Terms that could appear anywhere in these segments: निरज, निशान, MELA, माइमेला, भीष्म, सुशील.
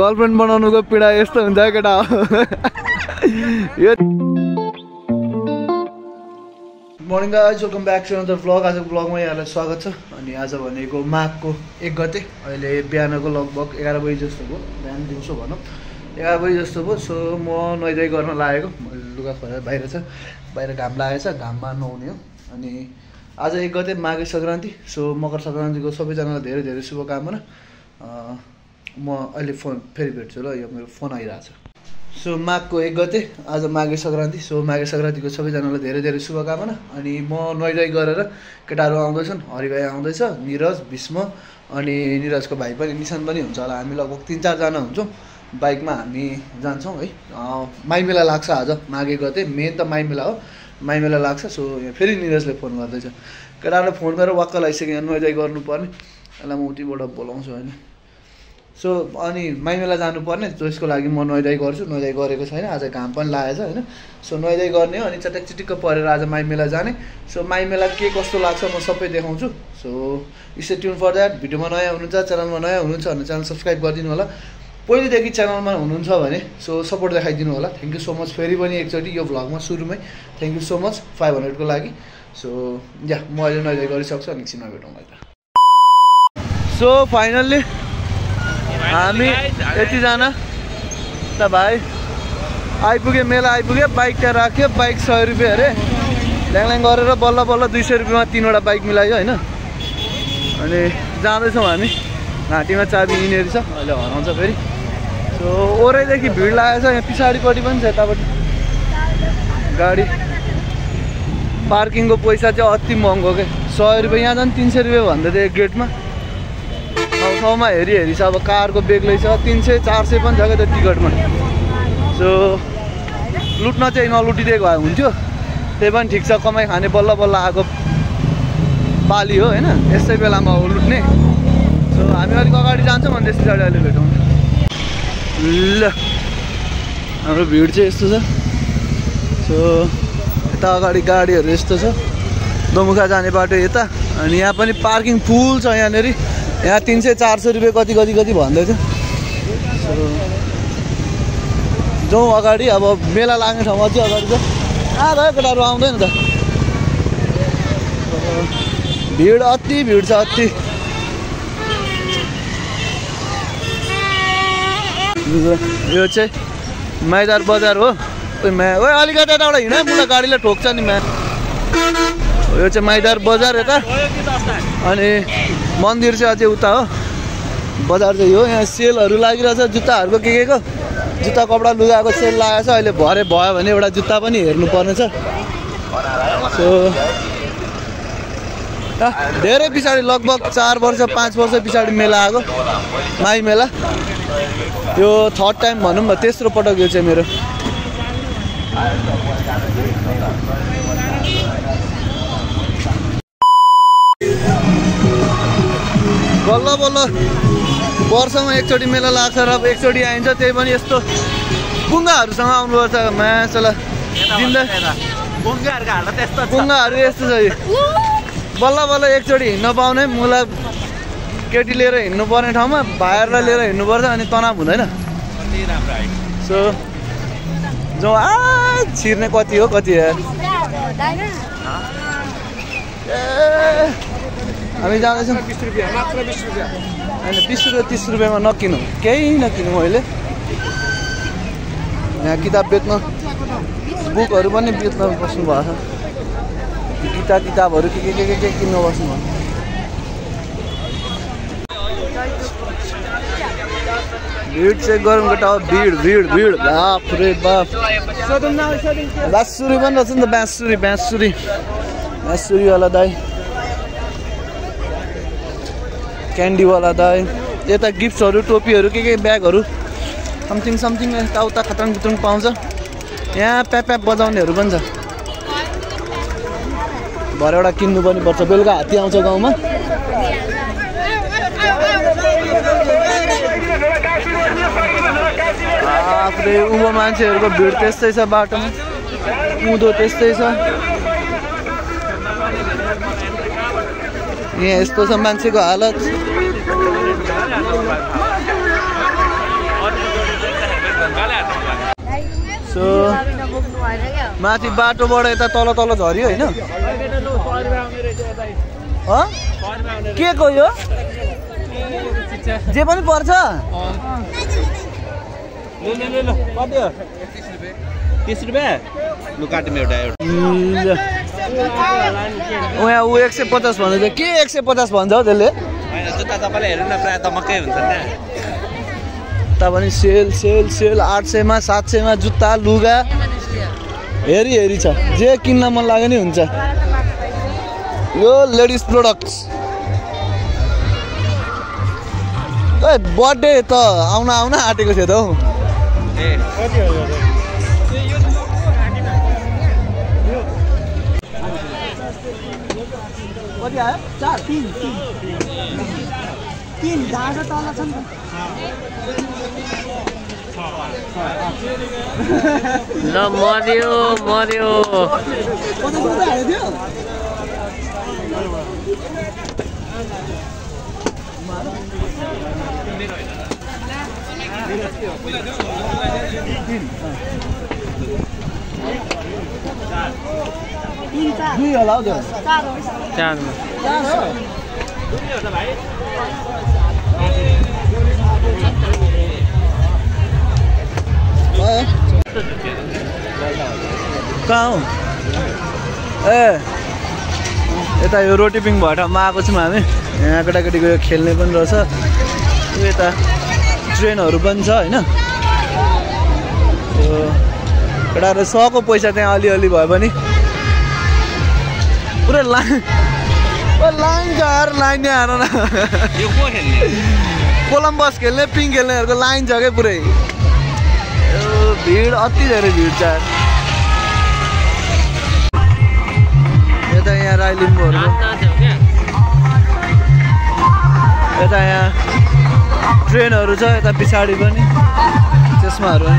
Girlfriend बनाउनुको पीडा यस्तो हुन्छ केटा यो। Morning guys, welcome back to another vlog. आजको भ्लगमा यहाँलाई स्वागत छ। अनि आज भनेको माघको 1 गते, अहिले बिहानको लगभग 11 बजे जस्तो भयो, बिहान दिउँसो भनौँ 11 बजे जस्तो भयो। सो म नुहाइधुवाइ गर्न लागेको, लुगा खोलेर बाहिर छ, बाहिर घाम लागेछ, घाममा नुहाउने हो। अनि आज 1 गते माघे संक्रान्ति, सो मकर संक्रान्तिको सबैजनालाई धेरै धेरै शुभकामना। म अहिले फोन फेरि भेट्छु ल, यो मेरो फोन आइराछ। सो माघको 1 गते आज माघे संक्रान्ति, सो माघे संक्रान्तिको सबैजनालाई धेरै धेरै शुभकामना। अनि म नुहाइधुवाइ गरेर, केटाहरू आउँदैछन्, हरिभाइ आउँदैछ, निरज, भीष्म अनि निरजको भाइ पनि, निशान पनि हुन्छ होला। हामी लगभग 3-4 जना हुन्छौँ, बाइकमा हामी जान्छौँ है। माइमेला लाग्छ आज माघे गते, मेन त माइमेला हो, माइमेला लाग्छ। सो फेरि निरजले फोन गर्दैछ, केटाहरूले फोन गरेर वाक्क लगाइसक्यो, नुहाइधुवाइ गर्नुपर्ने, यसलाई म उतिबाट बोलाउँछु होइन। सो अनि माइमेला जानुपर्ने, त्यसको लागि म नुहाइधुवाइ गर्छु, नुहाइधुवाइ गरेको छैन, आज घाम पनि लागेछ होइन। सो नुहाइधुवाइ गर्ने हो, अनि चटकचिटिक्क परेर आज माइमेला जाने। सो माइमेला के कस्तो लाग्छ म सबै देखाउँछु। So stay tune for that. भिडियोमा नयाँ हुनुहुन्छ, च्यानलमा नयाँ हुनुहुन्छ भने च्यानल सब्सक्राइब गरिदिनु होला, पहिलेदेखि च्यानलमा हुनुहुन्छ भने सो सपोर्ट देखाइदिनु होला। थ्याङ्क यू सो मच फेरि पनि एकचोटि यो भ्लगमा सुरुमै, थ्याङ्क यू सो मच 500 को लागि। सो या म अहिले नुहाइधुवाइ गरिसक्छु, अनि एकछिनमा भेटौँ अहिले। सो फाइनल्ली हामी यतिजना त भाइ आइपुग्यो, मेला आइपुग्यो। बाइक त्यहाँ राख्यो, बाइक 100 रुपियाँ अरे, ल्याङल्याङ गरेर बल्ल बल्ल 200 रुपियाँमा 3 वटा बाइक मिलायो होइन। अनि जाँदैछौँ हामी, घाँटीमा चाबी हिँडेर छ, अहिले हराउँछ फेरि। सो ओरैदेखि भिड लागेको छ, यहाँ पछाडिपट्टि पनि छ, यतापट्टि गाडी पार्किङको पैसा चाहिँ अति महँगो के, 100 रुपियाँ यहाँ झन् 300 रुपियाँ भन्दै थियो गेटमा। ठाउँमा हेरी हेरी छ, अब कारको बेग्लै छ, 300-400 पनि छ क्या त्यो टिकटमा। सो लुट्न चाहिँ नलुटिदिएको भए हुन्थ्यो, त्यही पनि ठिक छ, कमाइ खाने बल्ल बल्ल आएको पाली हो होइन, यस्तै बेलामा हो लुट्ने। सो हामी अलिक अगाडि जान्छौँ, अनि त्यस पछाडि अहिले भेटौँ। ल हाम्रो भिड चाहिँ यस्तो छ। सो यता अगाडि गाडीहरू यस्तो छ, दोमुखा जाने बाटो यता। अनि यहाँ पनि पार्किङ फुल छ, यहाँनिर यहाँ 300-400 रुपियाँ कति कति कति भन्दैछ। सो जाउँ अगाडि, अब मेला लाग्ने ठाउँमा चाहिँ अगाडि जाउँ। आयो केटाहरू आउँदैन त, भिड अति भिड छ, अति। यो चाहिँ माइदार बजार हो, ओ अलिकति यताबाट हिँड, मलाई गाडीले ठोक्छ नि म्या। यो चाहिँ माइदार बजार यता, अनि मन्दिर चाहिँ अझै उता हो, बजार चाहिँ यो। यहाँ सेलहरू लागिरहेछ जुत्ताहरूको, के को जुत्ता कपडा लुगाको सेल लागेको छ अहिले। भरे भयो भने एउटा जुत्ता पनि हेर्नुपर्ने छ। सो धेरै पछाडि, लगभग 4-5 वर्ष पछाडि मेला आएको, माघ मेला। यो 3rd टाइम भनौँ न, 3रो पटक यो चाहिँ मेरो। बल्ल बल्ल वर्षमा एकचोटि मेला लाग्छ र एकचोटि आइन्छ, त्यही पनि यस्तो पुङ्गाहरूसँग आउनुपर्छ। मासला पुङ्गाहरू यस्तो छ, बल्ल बल्ल एकचोटि हिँड्न पाउने। मलाई केटी लिएर हिँड्नु पर्ने ठाउँमा भाइहरूलाई लिएर हिँड्नुपर्छ, अनि तनाव हुँदैन। सो जो छिर्ने कति हो कति, हामी जाँदैछौँ। 20 रुपियाँ मात्र, 20 रुपियाँ होइन, 20 र 30 रुपियाँमा नकिनौँ, केही नकिनौँ। अहिले यहाँ किताब बेच्न, बुकहरू पनि बेच्न बस्नु भएको छ, किताबहरू के किन्न बस्नु भएको छ। भिड चेक गरौँ केटा, भिड बाफ रे बाफ। 72 पनि रहेछ नि त, 72 वाला दाइ, क्यान्डीवाला दाइ। यता गिफ्ट्सहरू, टोपीहरू, के ब्यागहरू, समथिङ यताउता खतरङ बितरङ पाउँछ। यहाँ प्याप बजाउनेहरू पनि छ, भरे एउटा किन्नु पनि पर्छ। बेलुका हात्ती आउँछ गाउँमा, आफ्नै उभो मान्छेहरूको भिड त्यस्तै छ, बाटोमा कुदो त्यस्तै छ। यहाँ यस्तो छ मान्छेको हालत। माथि बाटोबाट यता तल तल झर्यो हैन के को यो जे पनि पर्छ ले ले ल कति हो 30 रुपैयाँ लु काट्नु एउटा ओया उ 150 भन्दै के 150 भन्छ हो त्यसले हैन जुत्ता तपाईले हेर्नु न प्राय त मकै हुन्छ नि त पनि सेल सेल सेल 800 मा 700 मा जुत्ता लुगा हेरी हेरी छ जे किन्न मन लाग्यो नि हुन्छ यो लेडीज प्रोडक्ट्स ए बर्थडे त आउन आउन आटेको छ त हौ ए कति हो यो कति आयो 4 3 3 दाडा तल छ नि ल मर्यो मर्यो कति रुपैयाँ हाल्यो त्यो कहाँ ए एता यो रोटी पिङ भटमा आको छम हामी यहाँ केटाकेटीको यो खेल्ने पनि रहेछ यो एता ट्रेनहरु पनि छ हैन यो केटाहरुले सको पैसा त्यहाँ अलि अलि भए पनि पुरै लाइन यार न यो को खेल्ने कोलम्बस खेल्ने पिङ खेल्नेहरुको लाइन छ के पुरै भिड अति धेरै भिड छ राई लिम्बूहरु यता यहाँ ट्रेनहरु छ यता पिछाडी पनि त्यसमाहरु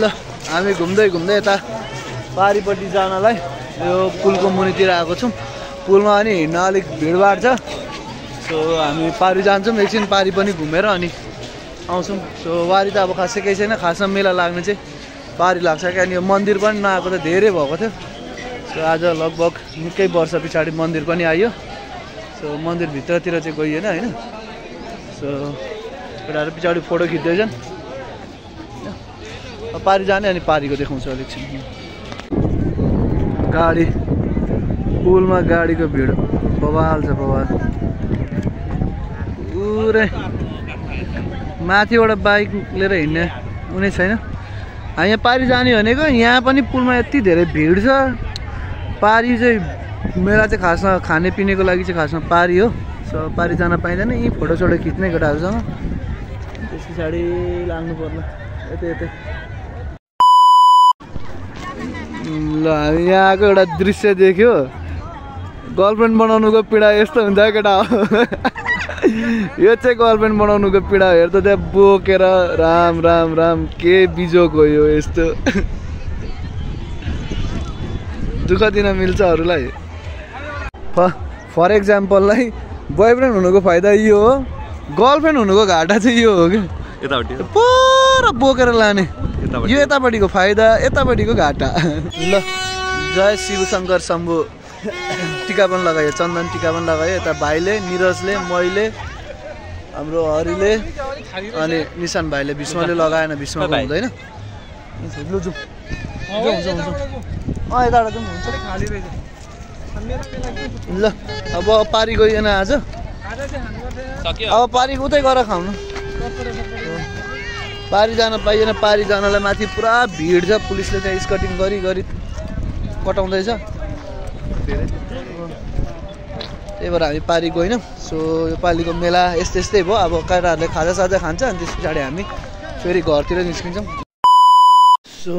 ल हामी घुम्दै घुम्दै यता पारीपट्टि जानलाई यो पुलको मुनितिर आएको छौं पुलमा अनि हिँड्न अलिक भिडभाड छ सो हामी पारी जान्छौं एकछिन पारी पनि घुमेर अनि आउँछौं सो वारी त अब खासै केही छैन खासमा मेला लाग्ने चाहिँ पारी लाग्छ के अनि यो मन्दिर पनि नआएको त धेरै भएको थियो सो आज लगभग निकै वर्ष पछाडी मन्दिर पनि आयो सो मन्दिर भित्रतिर चाहिँ गइएन हैन सो केटाहरु पछाडी फोटो खिच्दैछन् पारी जाने अनि पारीको देखाउँछु अलिकति गाडी पुलमा गाडीको भिड बवाल छ बवाल उरे माथिबाट बाइक लिएर हिँड्ने उनी छैन हामी पारी जाने भनेको यहाँ पनि पुलमा यति धेरै भिड छ पारी चाहिँ मेला चाहिँ खासमा खाने पिनेको लागि चाहिँ खासमा पारी हो सो पारी जान पाइदैन यी फोटो सोटो खिच्ने केटाहरुसँग त्यस पछाडी लाग्नु पर्ला यतै यतै ल यहाँको एउटा दृश्य देख्यो गर्लफ्रेन्ड बनाउनुको पीडा यस्तो हुन्छ केटा यो चाहिँ गर्लफ्रेन्ड बनाउनुको पीडा हेर त त्यहाँ बोकेर राम राम राम के बिजोक हो यो यस्तो दुःख दिन मिल्छ अरुलाई फर एक्जाम्पल लाई बोयफ्रेन्ड हुनुको फाइदा यो हो गर्लफ्रेन्ड हुनुको घाटा चाहिँ यो हो के यतापटी पुरा बोकेर लाने यो यतापटीको फाइदा यतापटीको घाटा ल जय शिवशंकर शम्भु टीका पनि लगायो चन्दन टीका पनि लगायो यता भाइले निरजले मैले हाम्रो हरिले अनि निशान भाइले विष्णुले लगाएन विष्णुको हुँदैन लु जाऊ ल अब पारी गएन आज अब पारी उतै गएर खाउनु पारी जान पाइएन पारी जानलाई माथि पुरा भिड छ पुलिसले त्यहाँ स्कटिङ गरी गरी कटाउँदैछ त्यही भएर हामी पारी गएनौँ सो यो पालिको मेला यस्तै यस्तै भयो अब केटाहरूले खाजा साजा खान्छ अनि त्यस पछाडि हामी फेरि घरतिर निस्किन्छौँ सो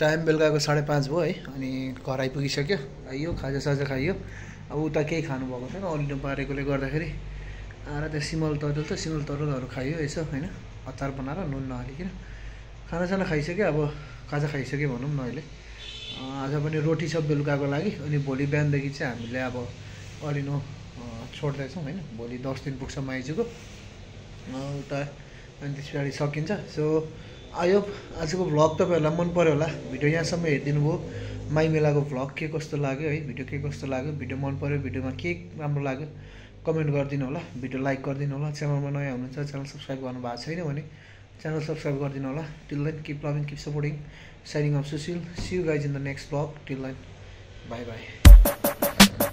टाइम बेलुका को 5:30 भयो है अनि घर आइपुगिसक्यो आइयो खाजा साजा खाइयो अब उता केही खानुभएको छैन अलिनो पारेकोले गर्दाखेरि आएर त्यहाँ सिमल तरुलहरू खाइयो यसो हैन अचार बनाएर नुन नहालिकन खानासाना खाइसक्यो अब खाजा खाइसक्यो भनौँ न अहिले आज पनि रोटी छ बेलुकाको लागि अनि भोलि बिहानदेखि चाहिँ हामीले अब अलिनो छोड्दैछौँ हैन भोलि 10 दिन पुग्छ माइजूको उता अनि त्यसपछि सकिन्छ सो आयो आजको भ्लग तपाईहरुलाई मन पर्यो होला भिडियो यहाँसम्म हेर्दिनु भयो माई मेलाको भ्लग के कस्तो लाग्यो है भिडियो के कस्तो लाग्यो भिडियो मन पर्यो भिडियोमा के राम्रो लाग्यो कमेन्ट गर्दिनु होला भिडियो लाइक गर्दिनु होला च्यानलमा नयाँ हुनुहुन्छ च्यानल सब्स्क्राइब गर्नु भएको छैन भने च्यानल सब्स्क्राइब गर्दिनु होला till then keep loving keep supporting signing off सुशील see you guys in the next vlog till then bye by